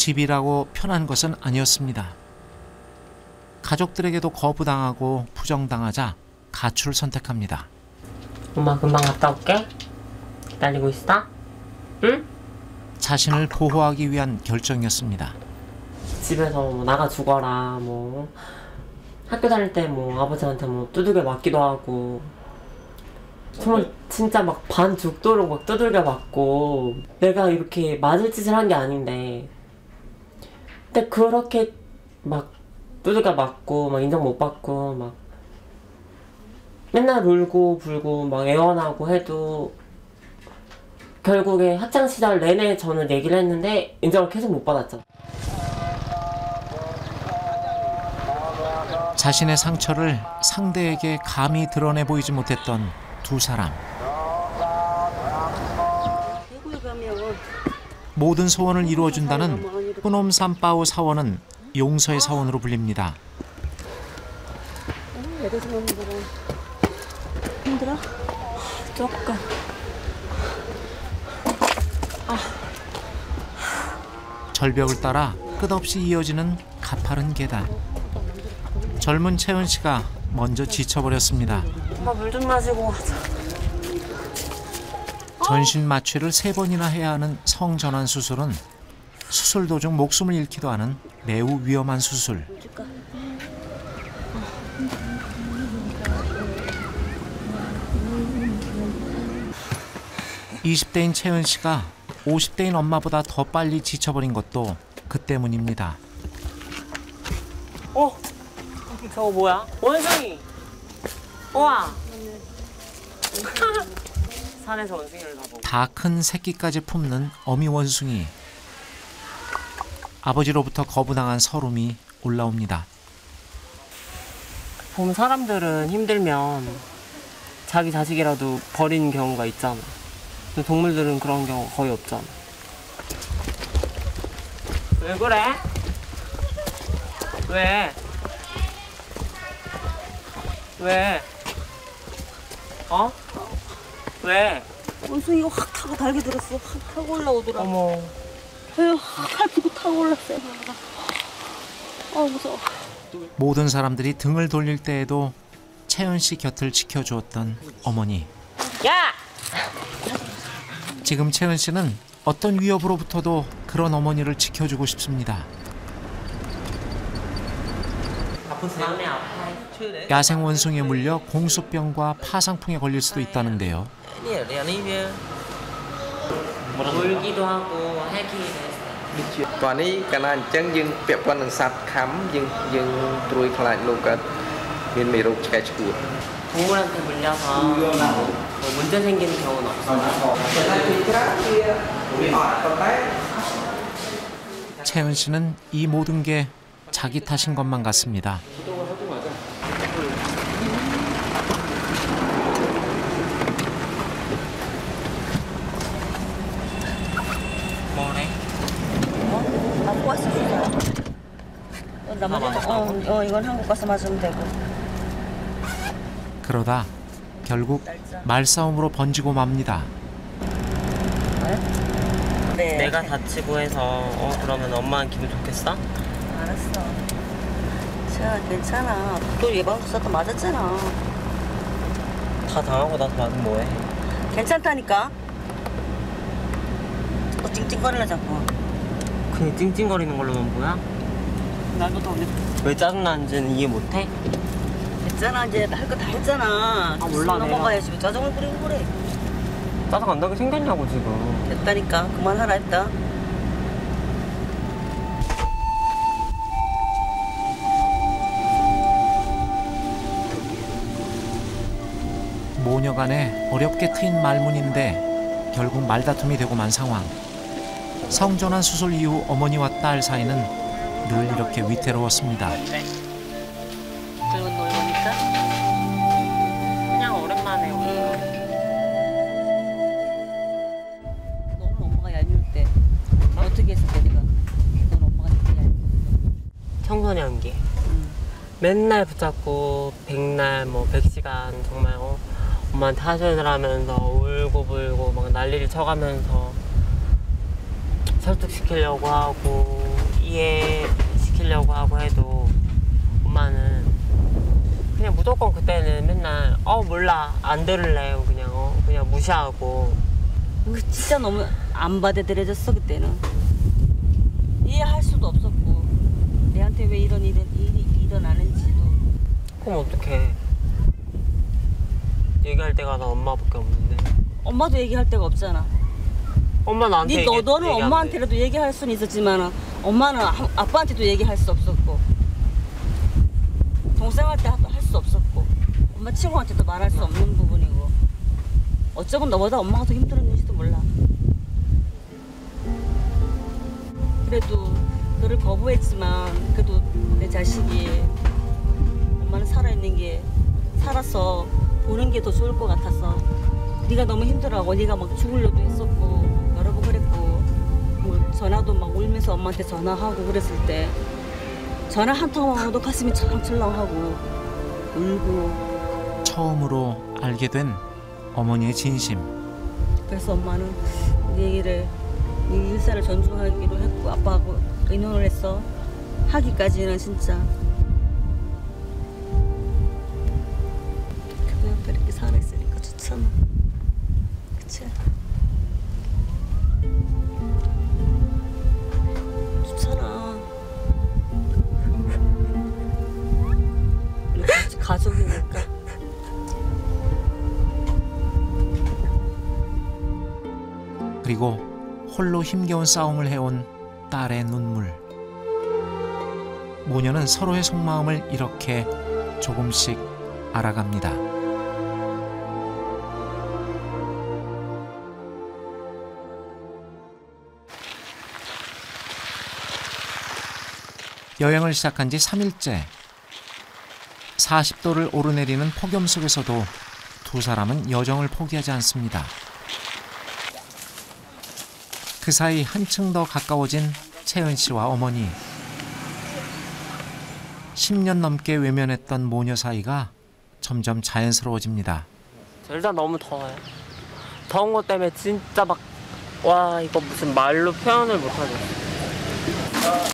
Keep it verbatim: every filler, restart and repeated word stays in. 집이라고 편한 것은 아니었습니다. 가족들에게도 거부당하고 부정당하자 가출을 선택합니다. 엄마 금방 갔다 올게. 기다리고 있어? 응? 자신을 보호하기 위한 결정이었습니다. 집에서 뭐 나가 죽어라, 뭐 학교 다닐 때 뭐 아버지한테 뭐 두들겨 맞기도 하고, 정말 진짜 막 반 죽도록 막 두들겨 맞고, 내가 이렇게 맞을 짓을 한 게 아닌데, 근데 그렇게 막 두들겨 맞고 막 인정 못 받고 막 맨날 울고 불고 막 애원하고 해도 결국에 학창시절 내내 저는 얘기를 했는데 인정을 계속 못 받았죠. 자신의 상처를 상대에게 감히 드러내 보이지 못했던 두 사람. 모든 소원을 이루어준다는 호놈 삼바오 사원은 용서의 사원으로 불립니다. 힘들어? 조금. 아. 절벽을 따라 끝없이 이어지는 가파른 계단. 젊은 채은 씨가 먼저 지쳐버렸습니다. 엄마 물 좀 마시고 가자. 전신 마취를 세 번이나 해야 하는 성전환 수술은 수술 도중 목숨을 잃기도 하는 매우 위험한 수술. 이십 대인 채은 씨가 오십 대인 엄마보다 더 빨리 지쳐버린 것도 그 때문입니다. 어? 저거 뭐야? 원숭이! 우와! 산에서 원숭이를 잡고. 다 큰 새끼까지 품는 어미 원숭이. 아버지로부터 거부당한 서름이 올라옵니다. 보면 사람들은 힘들면 자기 자식이라도 버리는 경우가 있잖아. 근데 동물들은 그런 경우 거의 없잖아. 왜 그래? 왜? 왜? 어? 왜? 원숭이가 확 타고 달게 들었어. 확 타고 올라오더라. 어머. 에휴, 확 타고 타고 올랐어요. 아, 무서워. 모든 사람들이 등을 돌릴 때에도 채은 씨 곁을 지켜주었던 어머니. 야! 지금 채은 씨는 어떤 위협으로부터도 그런 어머니를 지켜주고 싶습니다. 야생 원숭이에 물려 공수병과 파상풍에 걸릴 수도 있다는데요. 울기도 하고 해기. 동물한테 물려서 뭐 문제 생기는 경우는 없어요. 채은 씨는 이 모든 게 자기 탓인 것만 같습니다. 뭐래? 어? 한국 가서 맞으면 되고. 어, 이건 한국 가서 맞으면 되고. 그러다 결국 말싸움으로 번지고 맙니다. 네. 내가 다치고 해서 어 그러면 엄마는 기분 좋겠어? 알았어. 채아 괜찮아. 또 예방주사 또 맞았잖아. 다 당하고 나서 맞으면 뭐해? 괜찮다니까. 또 찡찡거리나 자꾸. 그냥 찡찡거리는 걸로는 뭐야? 나도 더 왜 짜증나는지는 이해 못해? 했잖아, 이제 할 거 다 했잖아. 아, 몰라. 넘어가야지. 왜 짜증을 부리고 그래. 짜증 안 나게 생겼냐고 지금. 됐다니까. 그만하라 했다. 모녀간에 어렵게 트인 말문인데 결국 말다툼이 되고 만 상황. 성전환 수술 이후 어머니와 딸 사이는 늘 이렇게 위태로웠습니다. 그냥 오랜만에 오는. 너는 엄마가 얄미울 때 어떻게 했을 때 내가 너는 엄마가 진짜 얄미울 때. 청소년기. 음. 맨날 붙잡고 백날 뭐 백시간 정말 어, 엄마한테 하소연을 하면서 울고 불고 막 난리를 쳐가면서 설득시키려고 하고. 이해시키려고 하고 해도 엄마는 그냥 무조건 그때는 맨날 어 몰라 안 들을래 그냥 어 그냥 무시하고. 그 진짜 너무 안 받아들여졌어. 그때는 이해할 수도 없었고 내한테 왜 이런 일이 일어나는지도. 그럼 어떡해. 얘기할 데가 나 엄마밖에 없는데. 엄마도 얘기할 데가 없잖아. 엄마 나한테 네, 얘기, 너는 엄마한테라도 얘기할 수는 있었지만 엄마는 아빠한테도 얘기할 수 없었고 동생한테 할 수 없었고 엄마 친구한테도 말할 수 없는 부분이고 어쩌면 너보다 엄마가 더 힘들었는지도 몰라. 그래도 너를 거부했지만 그래도 내 자식이 엄마는 살아있는 게 살아서 보는 게 더 좋을 것 같아서 네가 너무 힘들어하고 네가 막 죽으려고 했었고 여러 번 그랬고 뭐 전화도 막 울면서 엄마한테 전화하고 그랬을 때 전화 한 통만 와도 가슴이 철렁철렁하고 울고. 처음으로 알게 된 어머니의 진심. 그래서 엄마는 네 얘기를 네 일사를 존중하기로 했고 아빠하고 의논을 했어. 하기까지는 진짜 그냥 이렇게 살아있으니까 좋잖아. 그치? 좋잖아. 우리 가족이니까. 그리고 홀로 힘겨운 싸움을 해온 딸의 눈물. 모녀는 서로의 속마음을 이렇게 조금씩 알아갑니다. 여행을 시작한 지 삼 일째. 사십 도를 오르내리는 폭염 속에서도 두 사람은 여정을 포기하지 않습니다. 그 사이 한층 더 가까워진 채은 씨와 어머니. 십 년 넘게 외면했던 모녀 사이가 점점 자연스러워집니다. 일단 너무 더워요. 더운 것 때문에 진짜 막 와 이거 무슨 말로 표현을 못하겠어요.